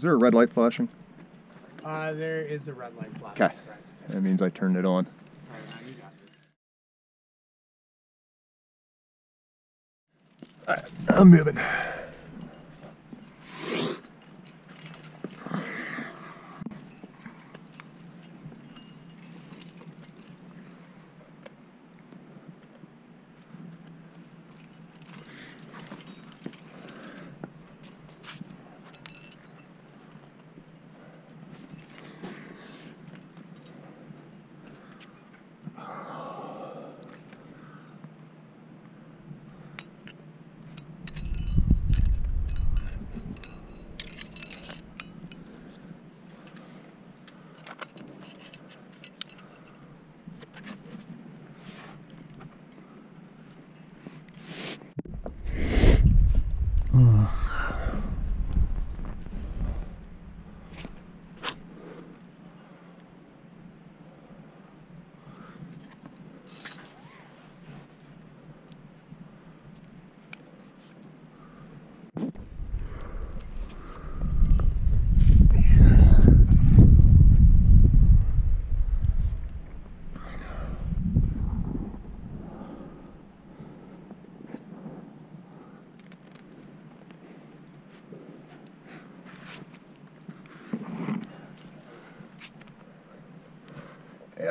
Is there a red light flashing? There is a red light flashing. Okay. That means I turned it on. All right, now you got this. All right, I'm moving.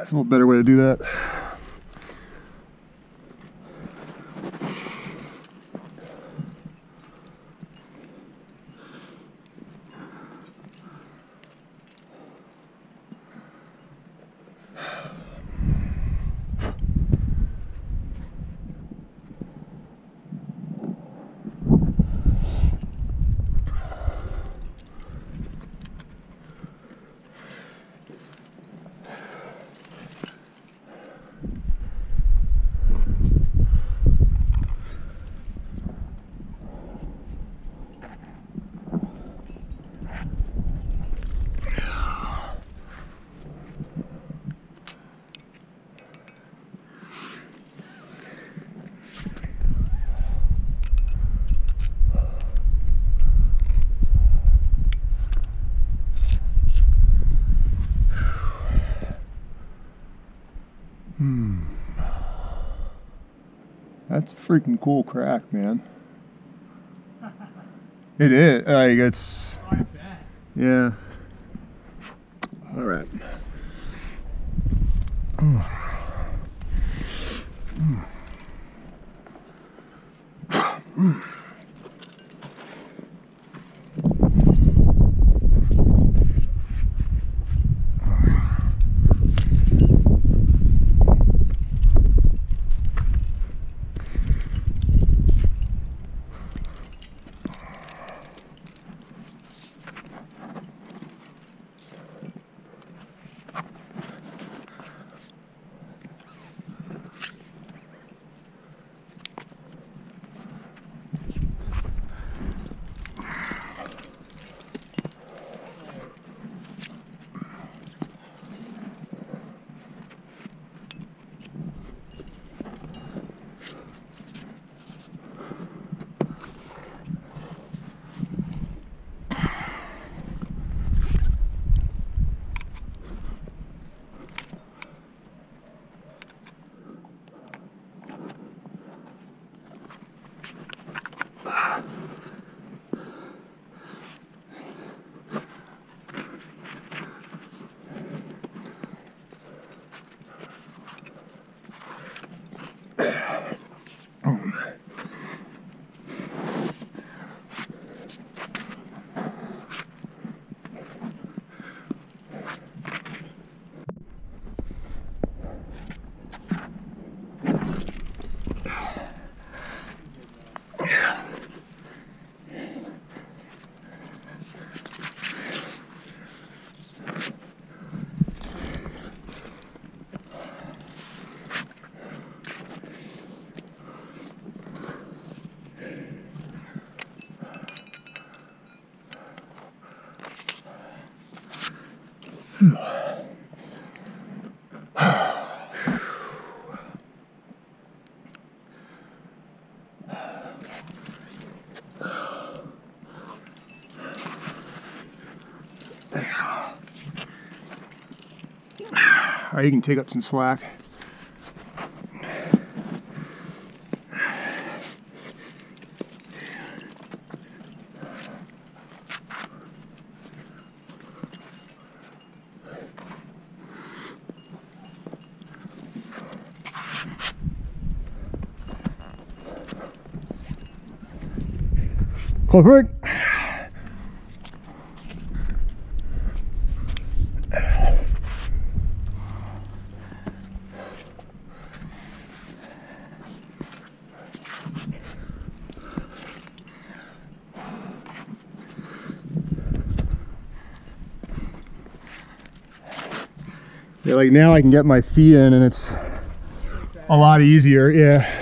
That's a little better way to do that. That's a freaking cool crack, man. It is. Like, it's... Oh, I bet. Yeah. All right. or you can take up some slack. Perfect. Yeah, like now I can get my feet in and it's a lot easier, yeah.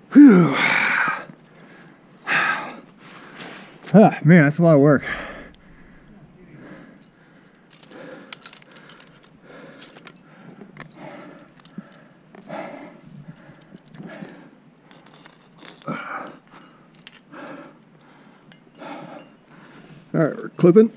Phew. Ah, man, that's a lot of work. All right, we're clipping.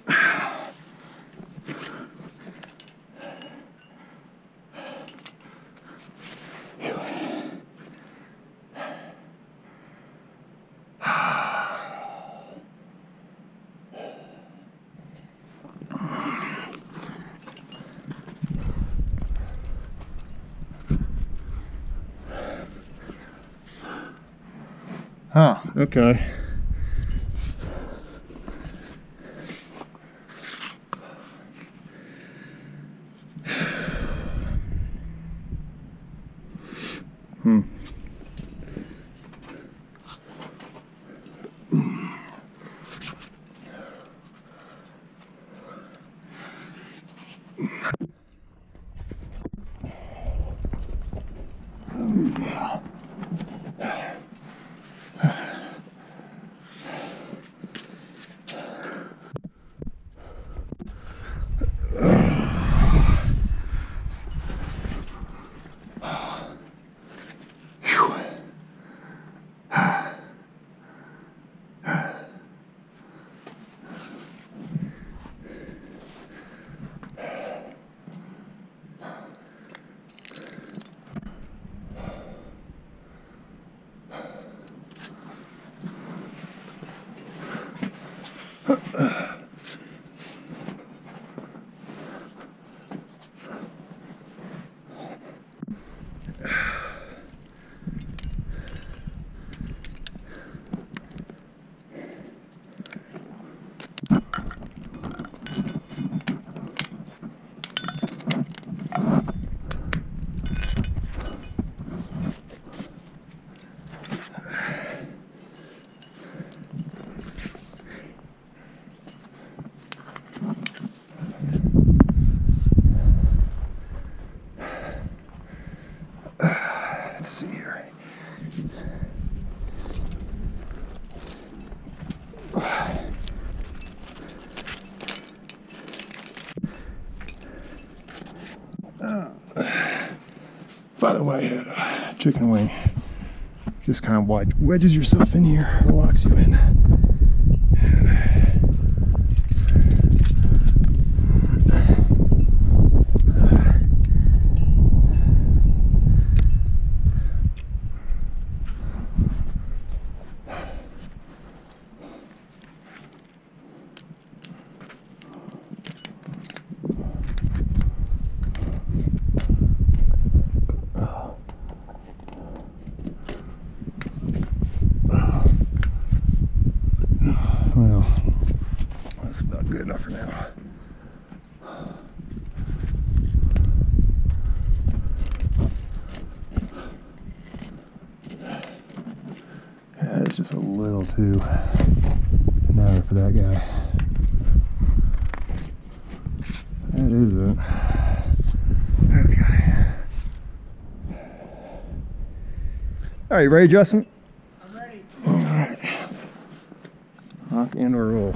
Huh, okay. By the way, I had a chicken wing. Just kind of wedges yourself in here, locks you in. Good enough for now. Yeah, it's just a little too narrow for that guy. That is it. Okay. All right, you ready, Justin? I'm ready. All right. Lock and roll.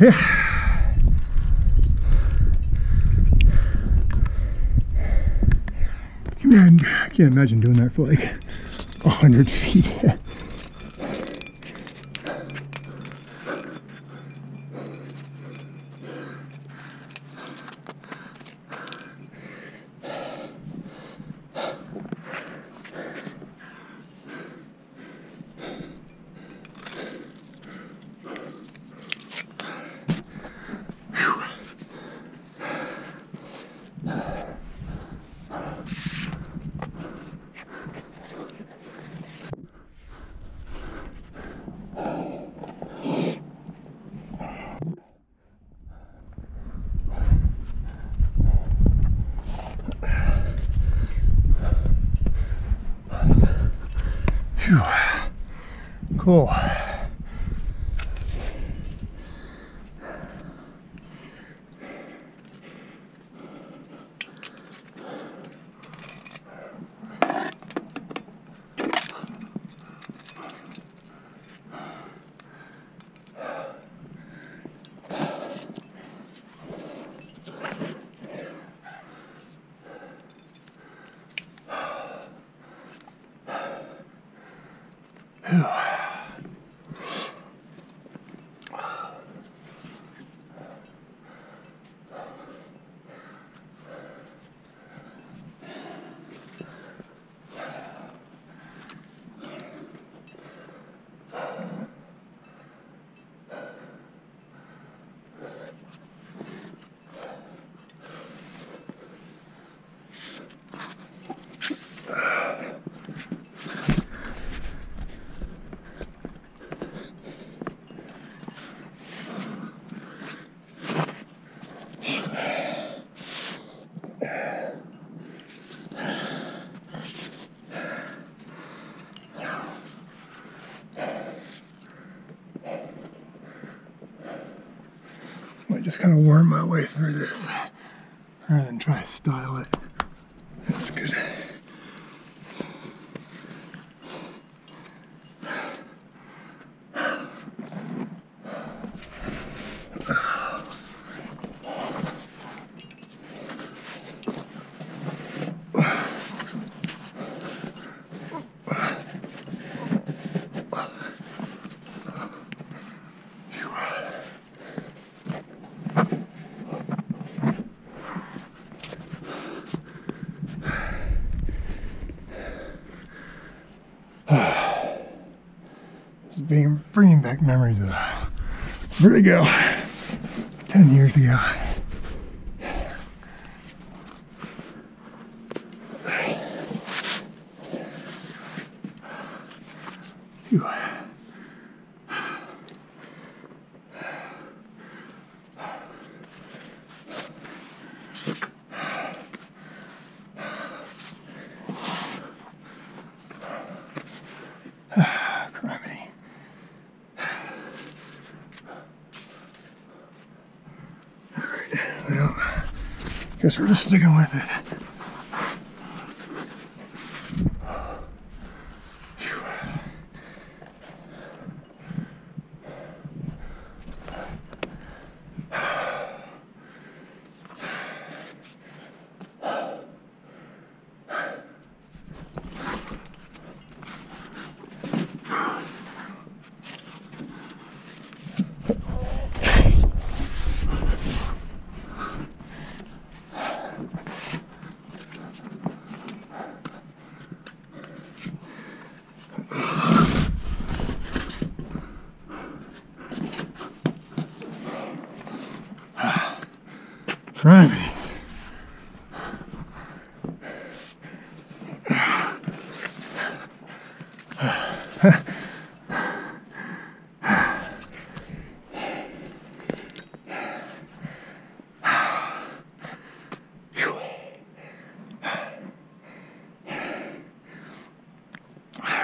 Yeah. Man, I can't imagine doing that for like 100 feet. Cool. I just kind of worm my way through this rather than try to style it. That's good. Bringing back memories of vertigo 10 years ago. Phew. Guess we're just sticking with it. Right.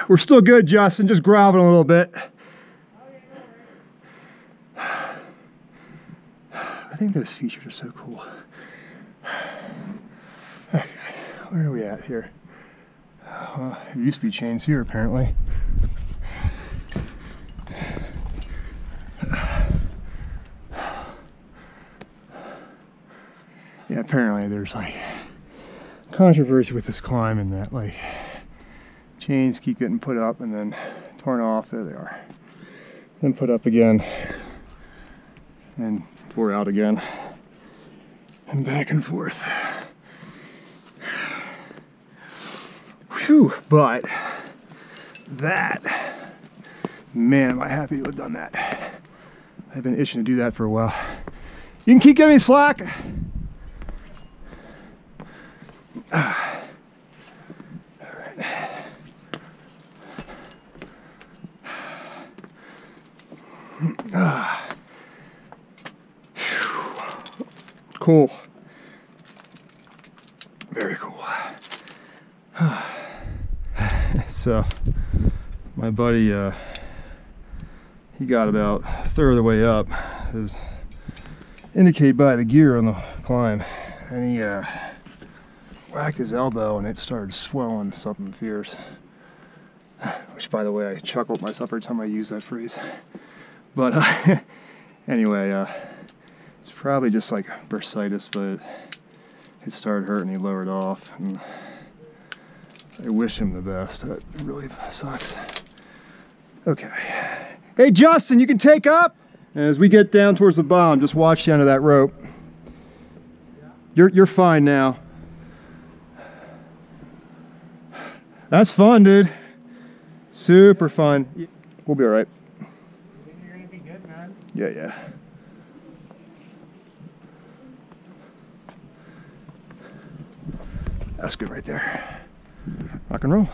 We're still good, Justin, just grabbing a little bit. I think those features are so cool. Okay, where are we at here? Well, there used to be chains here apparently. Yeah, apparently there's like controversy with this climb and that like chains keep getting put up and then torn off. There they are. Then put up again and tore out again and back and forth. Whew, but that, man, am I happy to have done that. I've been itching to do that for a while. You can keep giving me slack. Cool. Very cool. So my buddy, he got about a third of the way up, as indicated by the gear on the climb, and he whacked his elbow and it started swelling something fierce. Which, by the way, I chuckle at myself every time I use that phrase. But anyway, it's probably just like bursitis, but it started hurting. He lowered off, and I wish him the best. That really sucks. Okay. Hey, Justin, you can take up. As we get down towards the bottom, just watch the end of that rope. You're fine now. That's fun, dude. Super fun. We'll be all right. You think you're gonna be good, man? Yeah, yeah. That's good right there. Rock and roll.